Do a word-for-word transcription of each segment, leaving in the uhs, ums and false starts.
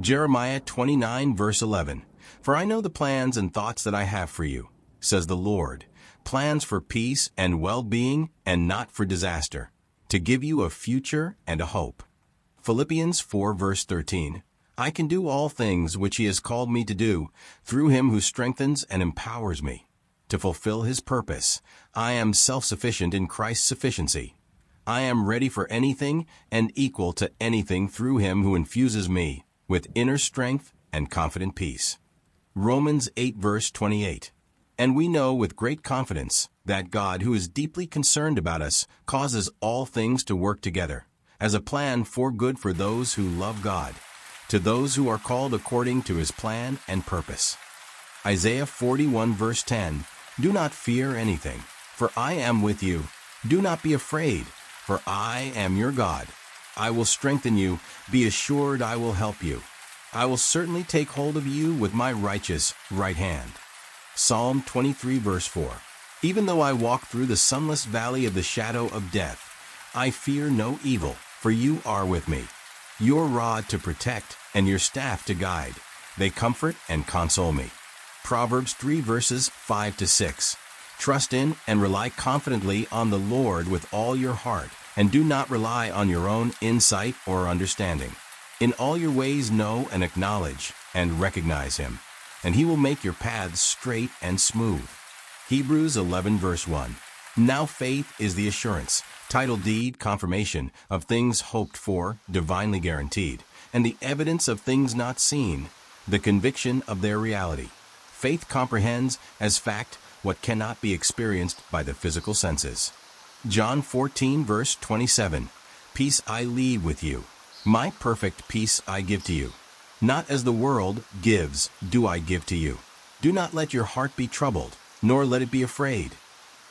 Jeremiah twenty-nine verse eleven. For I know the plans and thoughts that I have for you, says the Lord, plans for peace and well-being and not for disaster, to give you a future and a hope. Philippians four verse thirteen. I can do all things which he has called me to do, through him who strengthens and empowers me, to fulfill his purpose. I am self-sufficient in Christ's sufficiency. I am ready for anything and equal to anything through him who infuses me with inner strength and confident peace. Romans eight verse twenty-eight. And we know with great confidence that God, who is deeply concerned about us, causes all things to work together, as a plan for good for those who love God, to those who are called according to his plan and purpose. Isaiah forty-one verse ten. Do not fear anything, for I am with you. Do not be afraid, for I am your God. I will strengthen you. Be assured I will help you. I will certainly take hold of you with my righteous right hand. Psalm twenty-three verse four. Even though I walk through the sunless valley of the shadow of death, I fear no evil, for you are with me. Your rod to protect and your staff to guide, they comfort and console me. Proverbs three verses five to six. Trust in and rely confidently on the Lord with all your heart, and do not rely on your own insight or understanding. In all your ways know and acknowledge and recognize him, and he will make your paths straight and smooth. Hebrews eleven verse one. Now faith is the assurance, title deed confirmation, of things hoped for, divinely guaranteed, and the evidence of things not seen, the conviction of their reality. Faith comprehends as fact what cannot be experienced by the physical senses. John fourteen verse twenty-seven. Peace I leave with you, my perfect peace I give to you. Not as the world gives, do I give to you. Do not let your heart be troubled, nor let it be afraid.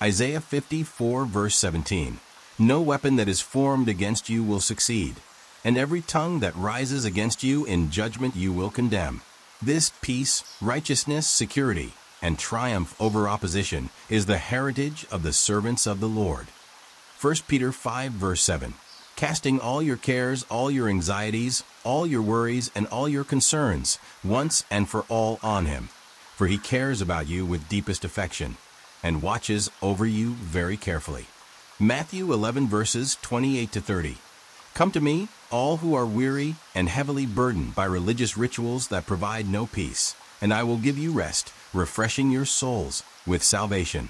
Isaiah fifty-four verse seventeen. No weapon that is formed against you will succeed, and every tongue that rises against you in judgment you will condemn. This peace, righteousness, security, and triumph over opposition is the heritage of the servants of the Lord. First Peter five verse seven. Casting all your cares, all your anxieties, all your worries, and all your concerns, once and for all on him, for he cares about you with deepest affection, and watches over you very carefully. Matthew eleven verses twenty-eight to thirty. Come to me, all who are weary and heavily burdened by religious rituals that provide no peace, and I will give you rest, refreshing your souls with salvation.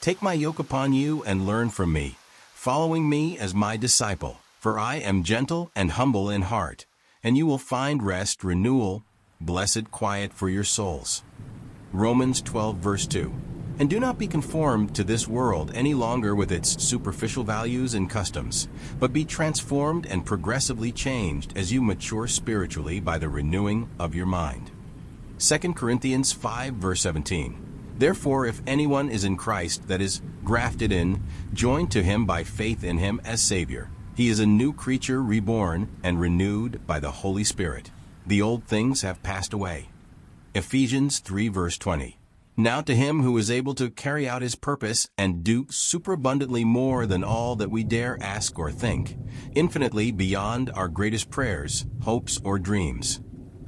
Take my yoke upon you and learn from me, following me as my disciple, for I am gentle and humble in heart, and you will find rest, renewal, blessed quiet for your souls. Romans twelve verse two. And do not be conformed to this world any longer with its superficial values and customs, but be transformed and progressively changed as you mature spiritually by the renewing of your mind. Second Corinthians five verse seventeen. Therefore, if anyone is in Christ, that is, grafted in, joined to him by faith in him as Savior, he is a new creature, reborn and renewed by the Holy Spirit. The old things have passed away. Ephesians three verse twenty. Now to him who is able to carry out his purpose and do superabundantly more than all that we dare ask or think, infinitely beyond our greatest prayers, hopes, or dreams.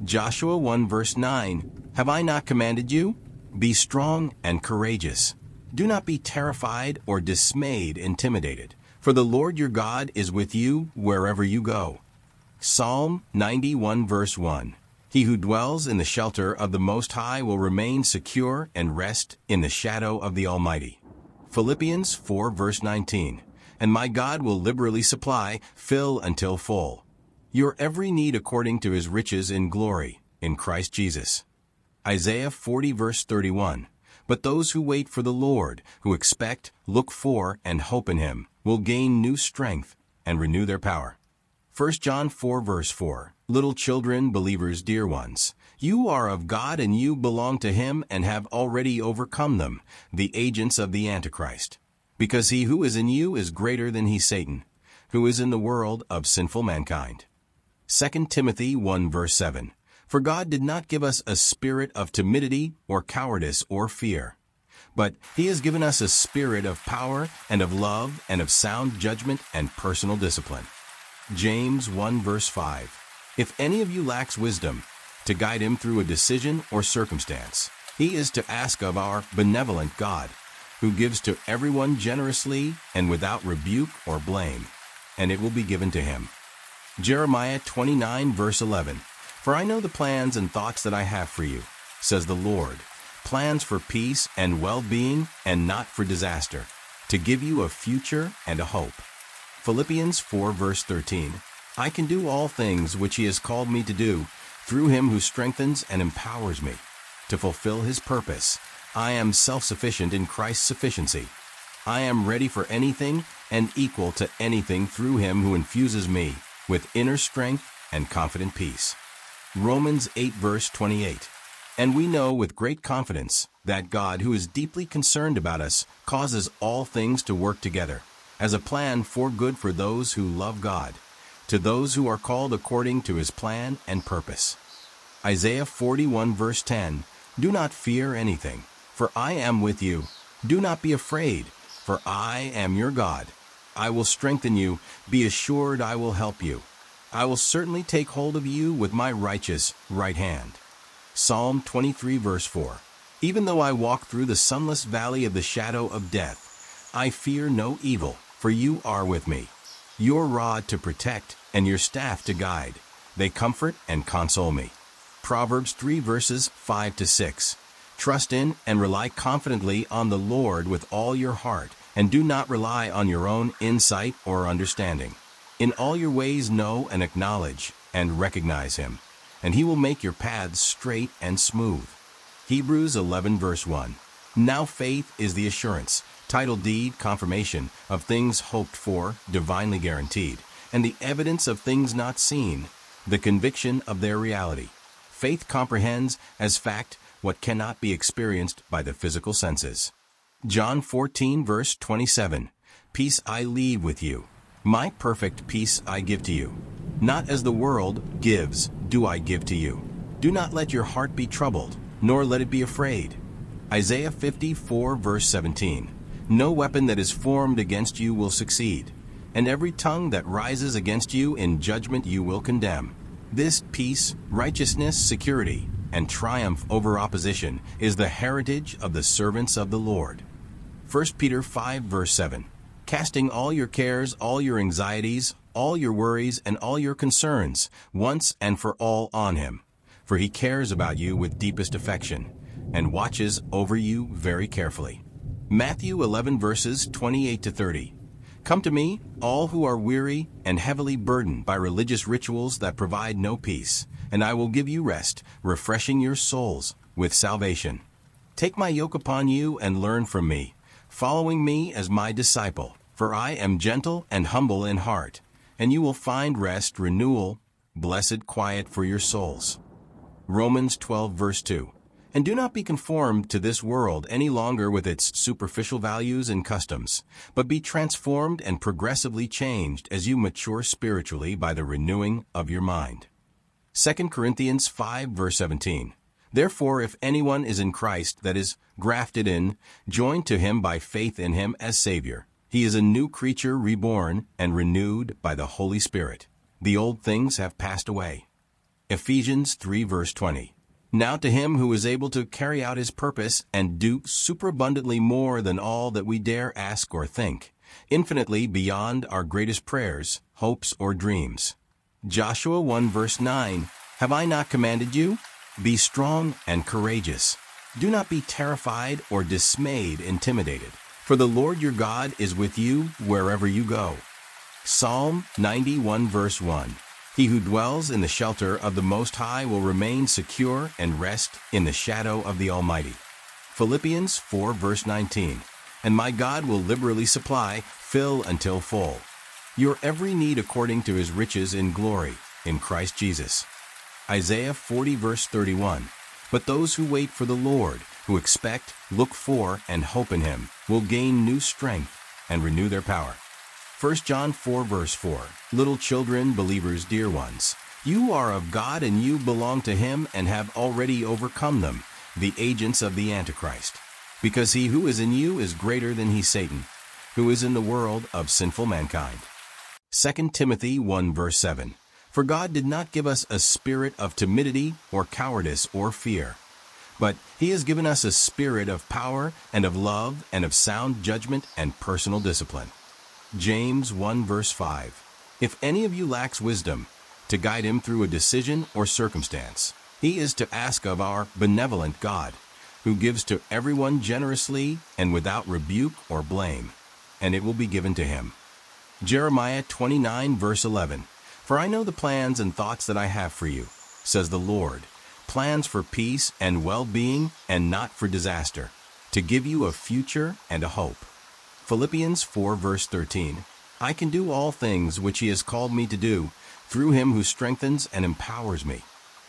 Joshua one verse nine. Have I not commanded you? Be strong and courageous. Do not be terrified or dismayed, intimidated, for the Lord your God is with you wherever you go. Psalm ninety-one verse one. He who dwells in the shelter of the Most High will remain secure and rest in the shadow of the Almighty. Philippians four verse nineteen. And my God will liberally supply, fill until full, your every need according to his riches in glory, in Christ Jesus. Isaiah forty verse thirty-one. But those who wait for the Lord, who expect, look for, and hope in him, will gain new strength and renew their power. First John four verse four. Little children, believers, dear ones, you are of God and you belong to him and have already overcome them, the agents of the Antichrist, because he who is in you is greater than he, Satan, who is in the world of sinful mankind. Second Timothy one verse seven. For God did not give us a spirit of timidity or cowardice or fear, but he has given us a spirit of power and of love and of sound judgment and personal discipline. James one verse five. If any of you lacks wisdom, to guide him through a decision or circumstance, he is to ask of our benevolent God, who gives to everyone generously and without rebuke or blame, and it will be given to him. Jeremiah twenty-nine, verse eleven. For I know the plans and thoughts that I have for you, says the Lord, plans for peace and well-being and not for disaster, to give you a future and a hope. Philippians four, verse thirteen. I can do all things which he has called me to do, through him who strengthens and empowers me, to fulfill his purpose. I am self-sufficient in Christ's sufficiency. I am ready for anything and equal to anything through him who infuses me with inner strength and confident peace. Romans eight, verse twenty-eight. And we know with great confidence that God, who is deeply concerned about us, causes all things to work together, as a plan for good for those who love God, to those who are called according to his plan and purpose. Isaiah forty-one, verse ten. Do not fear anything, for I am with you. Do not be afraid, for I am your God. I will strengthen you. Be assured I will help you. I will certainly take hold of you with my righteous right hand. Psalm twenty-three, verse four. Even though I walk through the sunless valley of the shadow of death, I fear no evil, for you are with me. Your rod to protect and your staff to guide. They comfort and console me. Proverbs three, verses five to six. Trust in and rely confidently on the Lord with all your heart, and do not rely on your own insight or understanding. In all your ways know and acknowledge and recognize him, and he will make your paths straight and smooth. Hebrews eleven, verse one. Now faith is the assurance, title deed confirmation, of things hoped for, divinely guaranteed, and the evidence of things not seen, the conviction of their reality. Faith comprehends as fact what cannot be experienced by the physical senses. John fourteen, verse twenty-seven. Peace I leave with you. My perfect peace I give to you. Not as the world gives, do I give to you. Do not let your heart be troubled, nor let it be afraid. Isaiah fifty-four, verse seventeen. No weapon that is formed against you will succeed, and every tongue that rises against you in judgment you will condemn. This peace, righteousness, security, and triumph over opposition is the heritage of the servants of the Lord. First Peter five, verse seven. Casting all your cares, all your anxieties, all your worries, and all your concerns, once and for all on him. For he cares about you with deepest affection, and watches over you very carefully. Matthew eleven, verses twenty-eight to thirty. Come to me, all who are weary and heavily burdened by religious rituals that provide no peace, and I will give you rest, refreshing your souls with salvation. Take my yoke upon you and learn from me, following me as my disciple, for I am gentle and humble in heart, and you will find rest, renewal, blessed quiet for your souls. Romans twelve, verse two. And do not be conformed to this world any longer with its superficial values and customs, but be transformed and progressively changed as you mature spiritually by the renewing of your mind. Second Corinthians five, verse seventeen. Therefore, if anyone is in Christ, that is, grafted in, joined to him by faith in him as Savior, he is a new creature, reborn and renewed by the Holy Spirit. The old things have passed away. Ephesians three, verse twenty. Now to him who is able to carry out his purpose and do superabundantly more than all that we dare ask or think, infinitely beyond our greatest prayers, hopes, or dreams. Joshua one, verse nine. Have I not commanded you? Be strong and courageous. Do not be terrified or dismayed, intimidated, for the Lord your God is with you wherever you go. Psalm ninety-one, verse one. He who dwells in the shelter of the Most High will remain secure and rest in the shadow of the Almighty. Philippians four, verse nineteen. And my God will liberally supply, fill until full, your every need according to his riches in glory in Christ Jesus. Isaiah forty, verse thirty-one. But those who wait for the Lord, who expect, look for, and hope in him, will gain new strength and renew their power. First John four, verse four. Little children, believers, dear ones, you are of God and you belong to him and have already overcome them, the agents of the Antichrist, because he who is in you is greater than he, Satan, who is in the world of sinful mankind. Second Timothy one, verse seven. For God did not give us a spirit of timidity or cowardice or fear, but He has given us a spirit of power and of love and of sound judgment and personal discipline. James one verse five. If any of you lacks wisdom, to guide him through a decision or circumstance, he is to ask of our benevolent God, who gives to everyone generously and without rebuke or blame, and it will be given to him. Jeremiah twenty-nine verse eleven. For I know the plans and thoughts that I have for you, says the Lord, plans for peace and well-being and not for disaster, to give you a future and a hope. Philippians four verse thirteen. I can do all things which He has called me to do, through Him who strengthens and empowers me,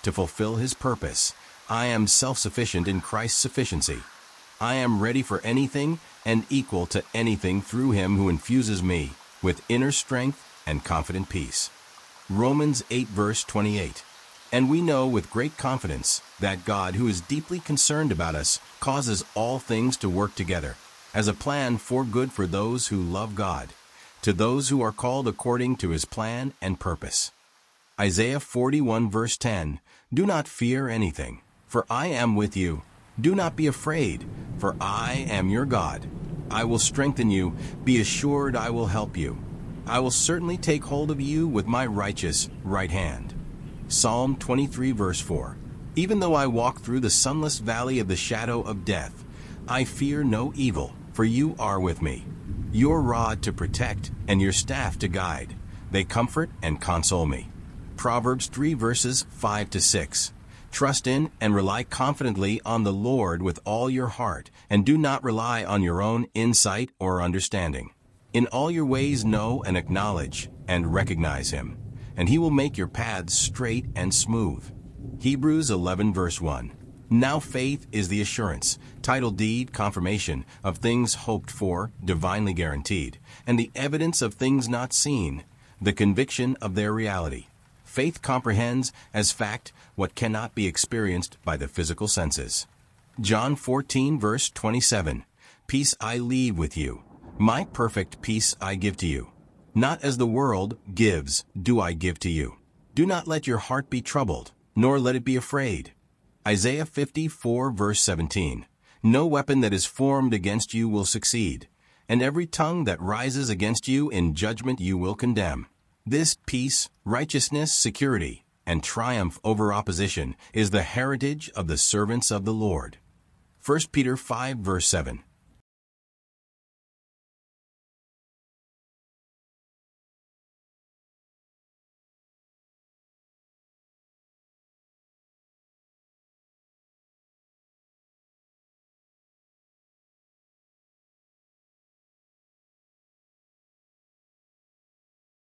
to fulfill His purpose. I am self-sufficient in Christ's sufficiency. I am ready for anything and equal to anything through Him who infuses me with inner strength and confident peace. Romans eight verse twenty-eight. And we know with great confidence that God, who is deeply concerned about us, causes all things to work together, as a plan for good for those who love God, to those who are called according to His plan and purpose. Isaiah forty-one verse ten. Do not fear anything, for I am with you. Do not be afraid, for I am your God. I will strengthen you. Be assured I will help you. I will certainly take hold of you with my righteous right hand. Psalm twenty-three verse four. Even though I walk through the sunless valley of the shadow of death, I fear no evil, for you are with me. Your rod to protect and your staff to guide, they comfort and console me. Proverbs three verses five to six. Trust in and rely confidently on the Lord with all your heart, and do not rely on your own insight or understanding. In all your ways know and acknowledge and recognize Him, and He will make your paths straight and smooth. Hebrews eleven verse one. Now faith is the assurance, title deed confirmation, of things hoped for, divinely guaranteed, and the evidence of things not seen, the conviction of their reality. Faith comprehends as fact what cannot be experienced by the physical senses. John fourteen verse twenty-seven. Peace I leave with you. My perfect peace I give to you. Not as the world gives, do I give to you. Do not let your heart be troubled, nor let it be afraid. Isaiah fifty-four verse seventeen. No weapon that is formed against you will succeed, and every tongue that rises against you in judgment you will condemn. This peace, righteousness, security, and triumph over opposition is the heritage of the servants of the Lord. First Peter five verse seven.